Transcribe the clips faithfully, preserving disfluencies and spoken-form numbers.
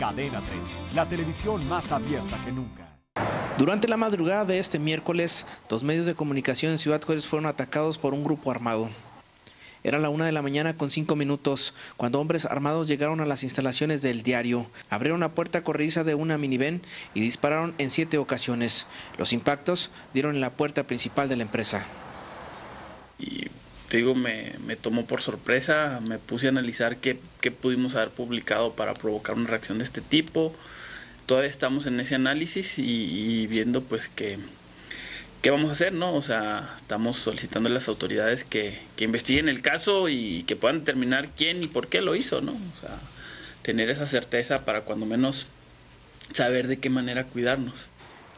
Cadena tres, la televisión más abierta que nunca. Durante la madrugada de este miércoles, dos medios de comunicación en Ciudad Juárez fueron atacados por un grupo armado. Era la una de la mañana con cinco minutos, cuando hombres armados llegaron a las instalaciones del diario, abrieron la puerta corrediza de una minivan y dispararon en siete ocasiones. Los impactos dieron en la puerta principal de la empresa. Y te digo, me, me tomó por sorpresa, me puse a analizar qué, qué pudimos haber publicado para provocar una reacción de este tipo. Todavía estamos en ese análisis y, y viendo pues que... ¿Qué vamos a hacer, no? O sea, estamos solicitando a las autoridades que, que investiguen el caso y que puedan determinar quién y por qué lo hizo, ¿no? O sea, tener esa certeza para cuando menos saber de qué manera cuidarnos.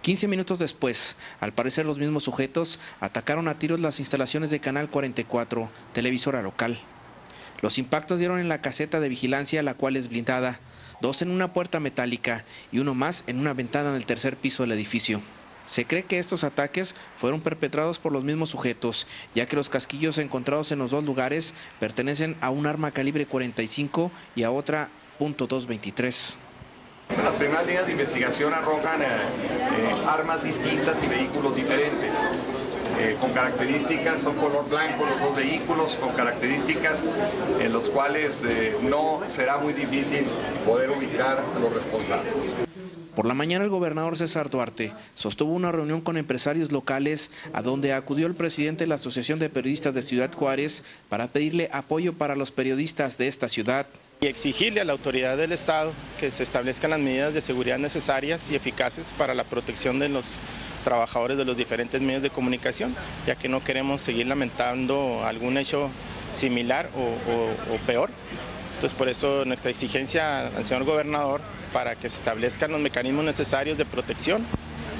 quince minutos después, al parecer los mismos sujetos atacaron a tiros las instalaciones de Canal cuarenta y cuatro, televisora local. Los impactos dieron en la caseta de vigilancia, la cual es blindada, dos en una puerta metálica y uno más en una ventana en el tercer piso del edificio. Se cree que estos ataques fueron perpetrados por los mismos sujetos, ya que los casquillos encontrados en los dos lugares pertenecen a un arma calibre cuarenta y cinco y a otra punto doscientos veintitrés. Las primeras líneas de investigación arrojan eh, eh, armas distintas y vehículos diferentes, eh, con características, son color blanco los dos vehículos, con características en los cuales eh, no será muy difícil poder ubicar a los responsables. Por la mañana el gobernador César Duarte sostuvo una reunión con empresarios locales a donde acudió el presidente de la Asociación de Periodistas de Ciudad Juárez para pedirle apoyo para los periodistas de esta ciudad. Y exigirle a la autoridad del Estado que se establezcan las medidas de seguridad necesarias y eficaces para la protección de los trabajadores de los diferentes medios de comunicación, ya que no queremos seguir lamentando algún hecho similar o, o, o peor. Entonces, por eso nuestra exigencia al señor gobernador para que se establezcan los mecanismos necesarios de protección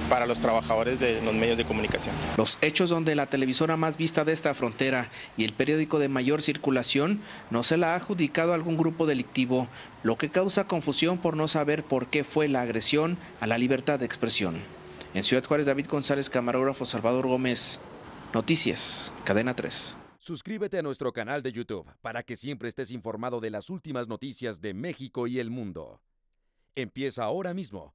para los trabajadores de los medios de comunicación. Los hechos donde la televisora más vista de esta frontera y el periódico de mayor circulación no se la ha adjudicado a algún grupo delictivo, lo que causa confusión por no saber por qué fue la agresión a la libertad de expresión. En Ciudad Juárez, David González, camarógrafo Salvador Gómez, Noticias, Cadena tres. Suscríbete a nuestro canal de YouTube para que siempre estés informado de las últimas noticias de México y el mundo. Empieza ahora mismo